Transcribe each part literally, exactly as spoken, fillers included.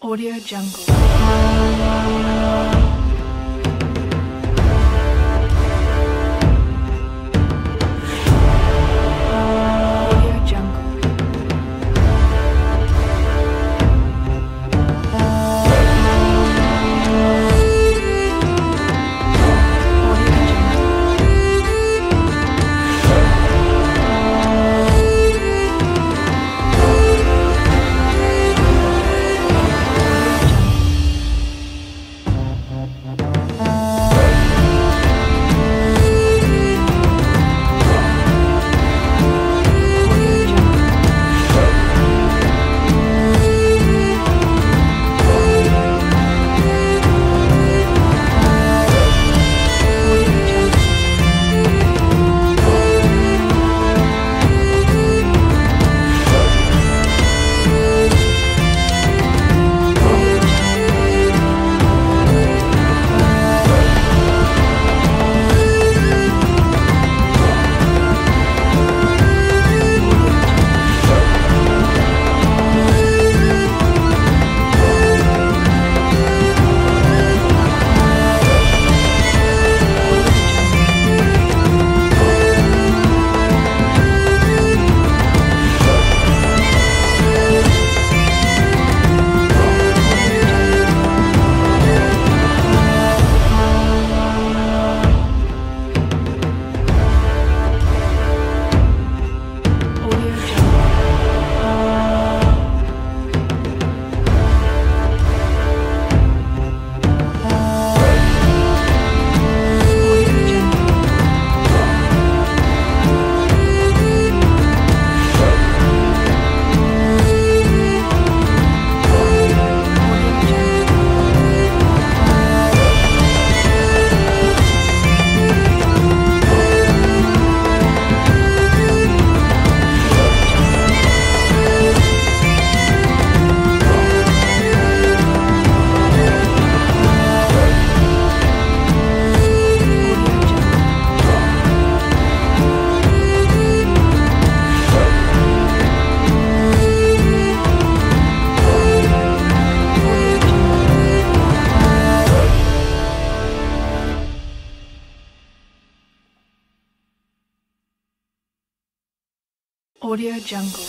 AudioJungle. AudioJungle. AudioJungle.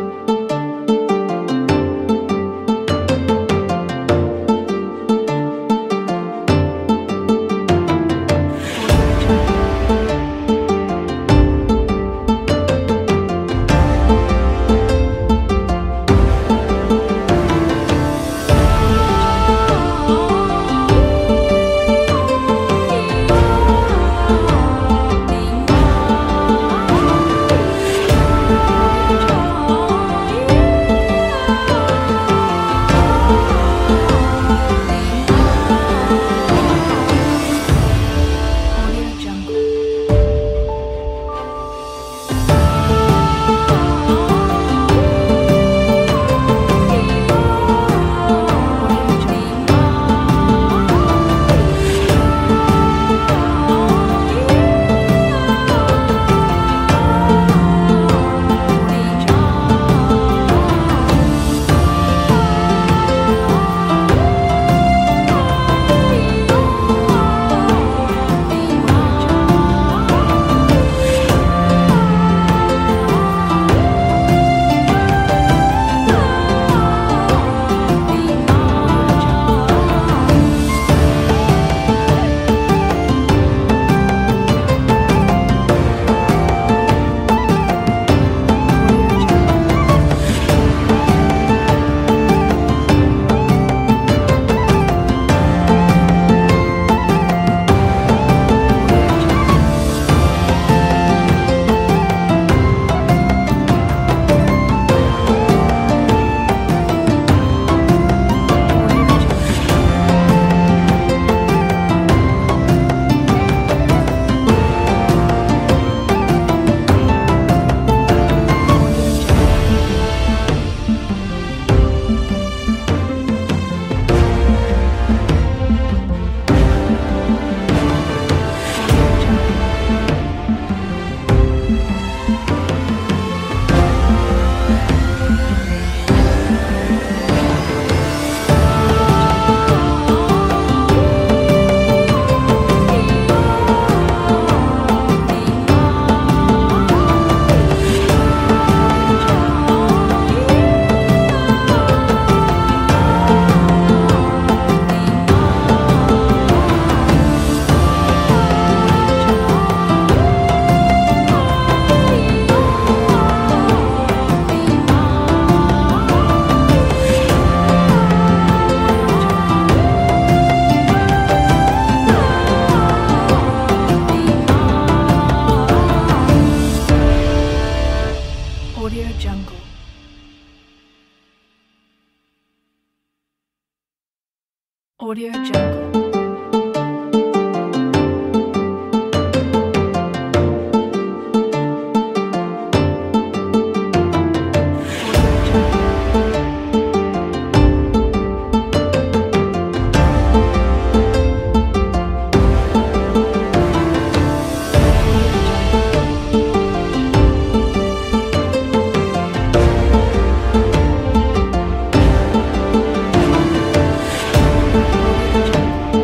Thank you.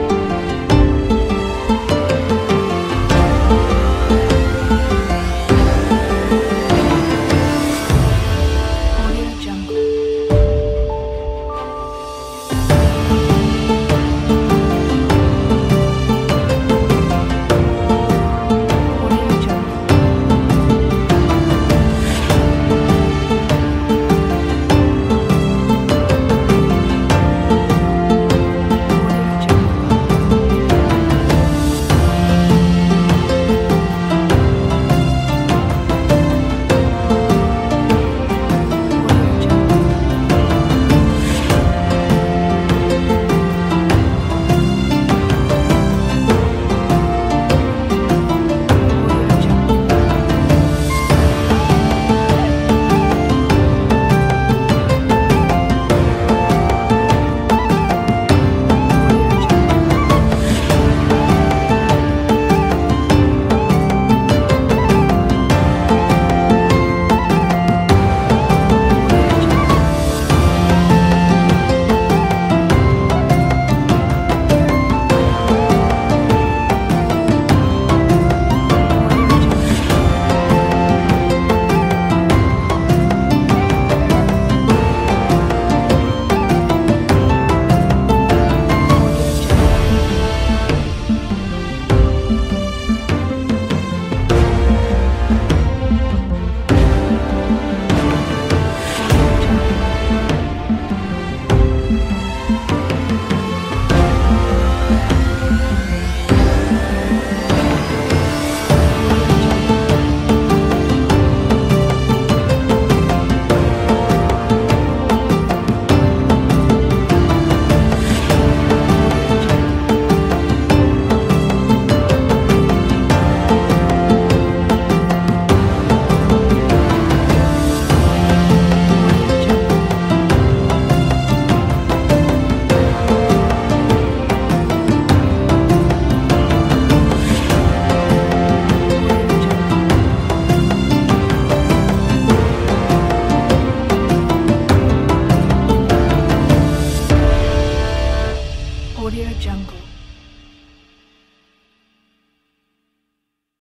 AudioJungle.